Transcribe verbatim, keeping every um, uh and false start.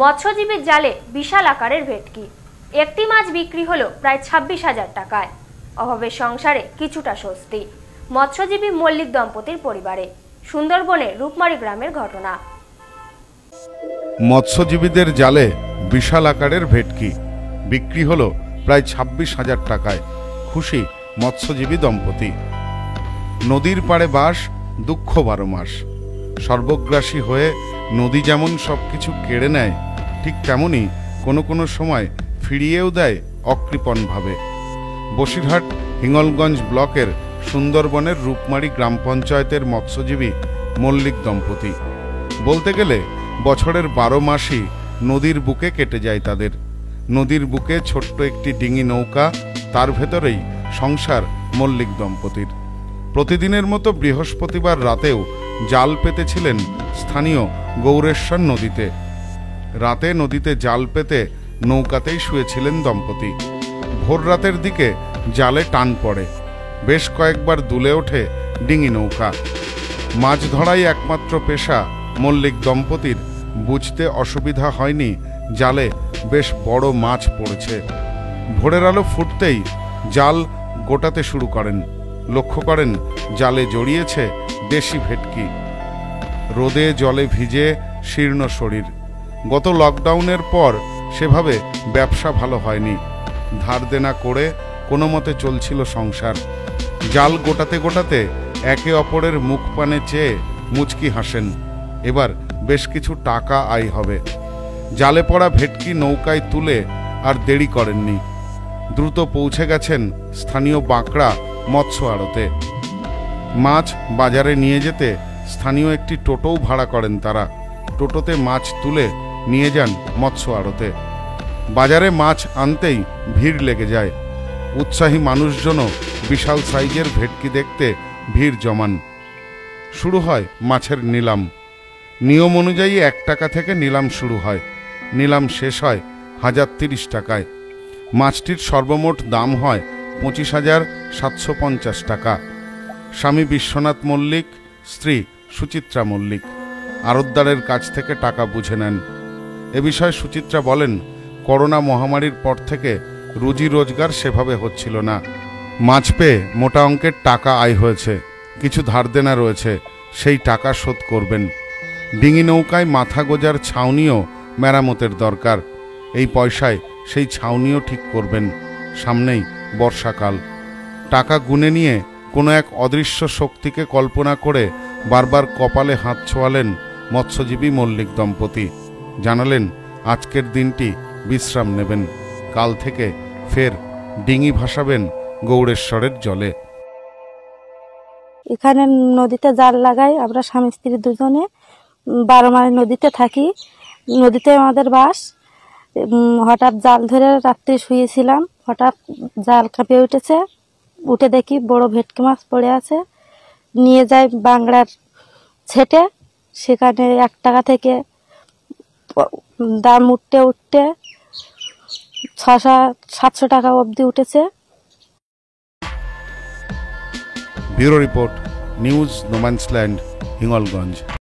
मत्स्यजीवी जाले विशाल आकारेर भेटकी एकटी माछ बिक्री हलो प्राय छब्बीस हजार टाकाय। अभावेर संसारे किछुटा स्वस्ति मत्स्यजीवी मल्लिक दम्पतिर परिवारे। सुंदरबने रूपमारी ग्रामेर घटना। मत्स्यजीवीदेर जाले विशाल आकारेर भेटकी बिक्री हलो प्राय छब्बीस हजार टाकाय। खुशी मत्स्यजीवी दम्पति। नदीर पाड़े बास, दुःख बारो मास। सर्वग्रासी हुए नदी जेमन सबकिछु केड़े नेয় ठीक तेमनই কোনো কোনো সময় ফিরিয়েও দেয় অকৃপণভাবে। বসিরহাট হিঙ্গলগঞ্জ ব্লকের সুন্দরবনের রূপমারি গ্রাম পঞ্চায়েতের মৎস্যজীবী মল্লিক দম্পতি বলতে গেলে বছরের বারো মাসই নদীর বুকে কেটে যায় তাদের। নদীর বুকে ছোট্ট একটি ডিঙি নৌকা, তার ভেতরেই সংসার মল্লিক দম্পতির। প্রতিদিনের মতো বৃহস্পতিবার রাতেও জাল পেতেছিলেন স্থানীয় গৌরেশ্বর নদীতে। রাতে নদীতে জাল পেতে নৌকাতেই শুয়েছিলেন দম্পতি। ভোর রাতের দিকে জালে টান পড়ে, বেশ কয়েকবার দুলে ওঠে ডিঙি নৌকা। মাছ ধরাই একমাত্র পেশা মল্লিক দম্পতির। বুঝতে অসুবিধা হয়নি জালে বেশ বড় মাছ পড়েছে। ভোরের আলো ফুটতেই জাল গোটাতে শুরু করেন। লক্ষ্য করেন জালে জড়িয়েছে দেশি ভেটকি। রোদে জলে ভিজে শীর্ণ শরীর। গত লকডাউনের পর সেভাবে ব্যবসা ভালো হয়নি। ধার দেনা করে কোনো মতে চলছিল সংসার। জাল গোটাতে গোটাতে একে অপরের মুখ পানে চেয়ে মুচকি হাসেন, এবার বেশ কিছু টাকা আয় হবে। জালে পড়া ভেটকি নৌকায় তুলে আর দেরি করেননি, দ্রুত পৌঁছে গেছেন স্থানীয় বাঁকড়া মৎস্য আড়তে। মাছ বাজারে নিয়ে যেতে স্থানীয় একটি টোটোও ভাড়া করেন তারা। টোটোতে মাছ তুলে নিয়ে যান মৎস্য আড়তে। বাজারে মাছ আনতেই ভিড় লেগে যায়। উৎসাহী মানুষজনও বিশাল সাইজের ভেটকি দেখতে ভিড় জমান। শুরু হয় মাছের নিলাম। নিয়ম অনুযায়ী এক টাকা থেকে নিলাম শুরু হয়। নিলাম শেষ হয় হাজার তিরিশ টাকায়। মাছটির সর্বমোট দাম হয় পঁচিশ হাজার সাতশো পঞ্চাশ টাকা। স্বামী বিশ্বনাথ মল্লিক, স্ত্রী সুচিত্রা মল্লিক আড়তদারের কাছ থেকে টাকা বুঝে নেন। এ বিষয়ে সুচিত্রা বলেন, করোনা মহামারীর পর থেকে রুজি রোজগার সেভাবে হচ্ছিল না। মাছ পেয়ে মোটা অঙ্কের টাকা আয় হয়েছে। কিছু ধার দেনা রয়েছে, সেই টাকা শোধ করবেন। ডিঙি নৌকায় মাথা গোজার ছাউনিও মেরামতের দরকার। এই পয়সায় সেই ছাউনিও ঠিক করবেন। সামনেই বর্ষাকাল। টাকা গুনে নিয়ে কোনো এক অদৃশ্য শক্তিকে কল্পনা করে বারবার কপালে হাত ছোঁয়ালেন মৎস্যজীবী মল্লিক দম্পতি। জানালেন আজকের দিনটি বিশ্রাম নেবেন, কাল থেকে ফের ডিঙি ভাসাবেন গৌড়েশ্বরের জলে। এখানে নদীতে জাল লাগাই আমরা স্বামী স্ত্রী দুজনে। বারো মাস নদীতে থাকি, নদীতে আমাদের বাস। হঠাৎ জাল ধরে রাত্রে শুয়েছিলাম, হঠাৎ জাল কাঁপে উঠেছে। উঠে দেখি বড় ভেটকি মাছ পড়ে আছে। নিয়ে যাই বাংলার ছেটে, সেখানে এক টাকা থেকে দাম উঠতে উঠতে ছশো সাতশো টাকা অবধি উঠেছে। Bureau report, news no man's land, Hingalganj.